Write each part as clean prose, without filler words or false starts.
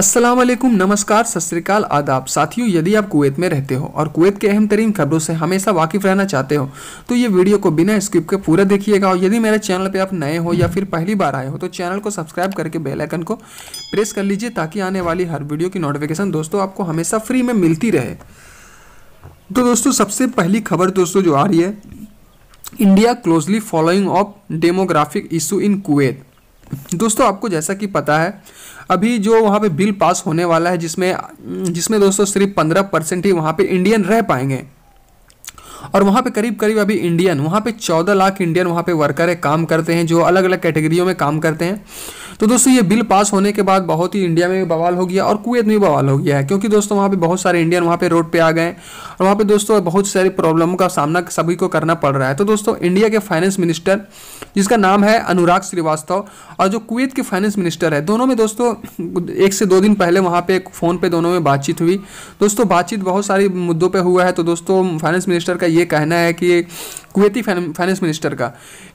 अस्सलाम वालेकुम, नमस्कार, सत श्री अकाल, आदाब। साथियों, यदि आप कुवैत में रहते हो और कुवैत के अहम तरीन खबरों से हमेशा वाकिफ़ रहना चाहते हो तो ये वीडियो को बिना स्किप के पूरा देखिएगा। और यदि मेरे चैनल पे आप नए हो या फिर पहली बार आए हो तो चैनल को सब्सक्राइब करके बेल आइकन को प्रेस कर लीजिए ताकि आने वाली हर वीडियो की नोटिफिकेशन दोस्तों आपको हमेशा फ्री में मिलती रहे। तो दोस्तों, सबसे पहली खबर दोस्तों जो आ रही है, India closely following of demographic issue in Kuwait. दोस्तों, आपको जैसा कि पता है अभी जो वहाँ पे बिल पास होने वाला है जिसमें दोस्तों सिर्फ 15% ही वहाँ पे इंडियन रह पाएंगे। और वहाँ पे करीब करीब अभी इंडियन वहाँ पे 14 लाख इंडियन वहाँ पे वर्कर है, काम करते हैं, जो अलग अलग कैटेगरियों में काम करते हैं। तो दोस्तों, ये बिल पास होने के बाद बहुत ही इंडिया में भी बवाल हो गया और कुवैत में भी बवाल हो गया है, क्योंकि दोस्तों वहाँ पे बहुत सारे इंडियन वहाँ पे रोड पे आ गए और वहाँ पे दोस्तों बहुत सारी प्रॉब्लम का सामना सभी को करना पड़ रहा है। तो दोस्तों, इंडिया के फाइनेंस मिनिस्टर जिसका नाम है अनुराग श्रीवास्तव और जो कुवैत के फाइनेंस मिनिस्टर है, दोनों में दोस्तों 1 से 2 दिन पहले वहाँ पे फ़ोन पे दोनों में बातचीत हुई। दोस्तों, बातचीत बहुत सारे मुद्दों पर हुआ है। तो दोस्तों, फाइनेंस मिनिस्टर का ये कहना है कि कुवैती फाइनेंस मिनिस्टर का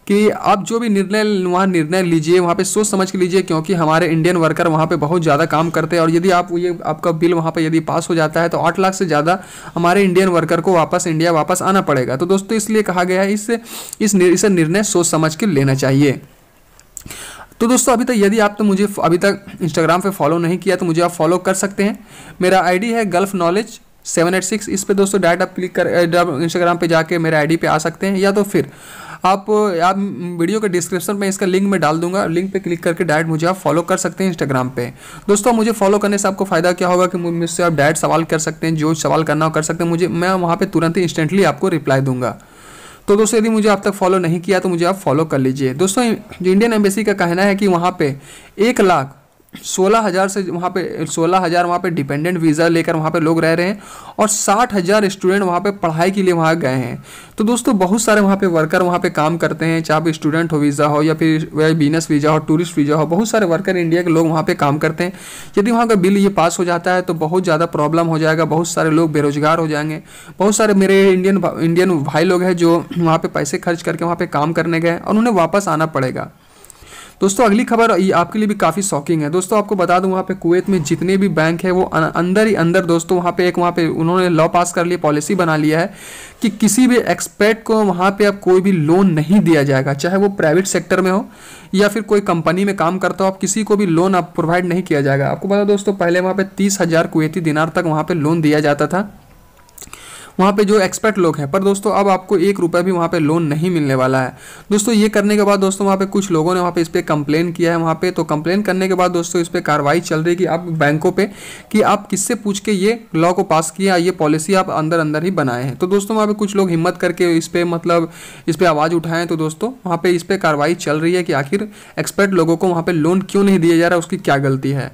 कि आप जो भी निर्णय लीजिए वहाँ पे सोच समझ के लीजिए, क्योंकि हमारे इंडियन वर्कर वहाँ पे बहुत ज़्यादा काम करते हैं। और यदि आप ये आपका बिल वहाँ पे यदि पास हो जाता है तो 8 लाख से ज़्यादा हमारे इंडियन वर्कर को वापस इंडिया वापस आना पड़ेगा। तो दोस्तों, इसलिए कहा गया है इसे निर्णय सोच समझ के लेना चाहिए। तो दोस्तों, अभी तक यदि आप तो मुझे अभी तक इंस्टाग्राम पर फॉलो नहीं किया तो मुझे आप फॉलो कर सकते हैं। मेरा आईडी है gulfknowledge786। इस पे दोस्तों डायरेक्ट आप क्लिक कर इंस्टाग्राम पे जाके मेरे आईडी पे आ सकते हैं, या तो फिर आप वीडियो के डिस्क्रिप्शन में इसका लिंक मैं डाल दूंगा, लिंक पे क्लिक करके डायरेक्ट मुझे आप फॉलो कर सकते हैं इंस्टाग्राम पे। दोस्तों, मुझे फॉलो करने से आपको फ़ायदा क्या होगा कि मुझसे आप डायरेक्ट सवाल कर सकते हैं, जो सवाल करना हो कर सकते हैं मुझे, मैं वहाँ पर तुरंत ही इंस्टेंटली आपको रिप्लाई दूंगा। तो दोस्तों, यदि मुझे आप तक फॉलो नहीं किया तो मुझे आप फॉलो कर लीजिए। दोस्तों, जो इंडियन एम्बेसी का कहना है कि वहाँ पे 1,16,000 से वहाँ पे 16,000 वहाँ पे डिपेंडेंट वीज़ा लेकर वहाँ पे लोग रह रहे हैं और 60,000 स्टूडेंट वहाँ पे पढ़ाई के लिए वहाँ गए हैं। तो दोस्तों, बहुत सारे वहाँ पे वर्कर वहाँ पे काम करते हैं, चाहे स्टूडेंट हो वीज़ा हो या फिर बिजनेस वीज़ा हो, टूरिस्ट वीज़ा हो, बहुत सारे वर्कर इंडिया के लोग वहाँ पर काम करते हैं। यदि वहाँ का बिल ये पास हो जाता है तो बहुत ज़्यादा प्रॉब्लम हो जाएगा, बहुत सारे लोग बेरोजगार हो जाएंगे। बहुत सारे मेरे इंडियन भाई लोग हैं जो वहाँ पर पैसे खर्च करके वहाँ पर काम करने गए और उन्हें वापस आना पड़ेगा। दोस्तों, अगली खबर आपके लिए भी काफ़ी शॉकिंग है। दोस्तों, आपको बता दूं वहाँ पे कुवैत में जितने भी बैंक है वो अंदर ही अंदर दोस्तों वहाँ पे उन्होंने लॉ पास कर लिया, पॉलिसी बना लिया है कि किसी भी एक्सपर्ट को वहाँ पे आप कोई भी लोन नहीं दिया जाएगा, चाहे वो प्राइवेट सेक्टर में हो या फिर कोई कंपनी में काम करता हो, आप किसी को भी लोन आप प्रोवाइड नहीं किया जाएगा। आपको पता दोस्तों, पहले वहाँ पर 30,000 कुवैती दिनार तक वहाँ पर लोन दिया जाता था वहाँ पे जो एक्सपर्ट लोग हैं, पर दोस्तों अब आपको 1 रुपये भी वहाँ पे लोन नहीं मिलने वाला है। दोस्तों, ये करने के बाद दोस्तों वहाँ पे कुछ लोगों ने वहाँ पे इस पर कंप्लेन किया है। वहाँ पे तो कंप्लेन करने के बाद दोस्तों इस पर कार्रवाई चल रही है कि आप बैंकों पे कि आप किससे पूछ के ये लॉ को पास किया, ये पॉलिसी आप अंदर अंदर ही बनाए हैं। तो दोस्तों, वहाँ पर कुछ लोग हिम्मत करके इस पर आवाज़ उठाएँ। तो दोस्तों, वहाँ पर इस पर कार्रवाई चल रही है कि आखिर एक्सपर्ट लोगों को वहाँ पर लोन क्यों नहीं दिया जा रहा, उसकी क्या गलती है।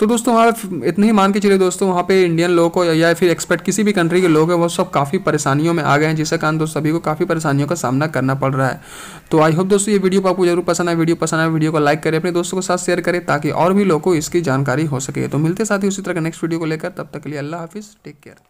तो दोस्तों, वहाँ पे इतने ही मान के चलिए दोस्तों वहाँ पे इंडियन लोग को या फिर एक्सपर्ट किसी भी कंट्री के लोग हैं वो सब काफ़ी परेशानियों में आ गए हैं, जिसके कारण दोस्तों सभी को काफ़ी परेशानियों का सामना करना पड़ रहा है। तो आई होप दोस्तों ये वीडियो आपको जरूर पसंद आए। वीडियो पसंद आए वीडियो को लाइक करें, अपने दोस्तों के साथ शेयर करें ताकि और भी लोगों को इसकी जानकारी हो सके। तो मिलते साथ ही उसी तरह का नेक्स्ट वीडियो को लेकर, तब तक के लिए अल्लाह हाफिज़, टेक केयर।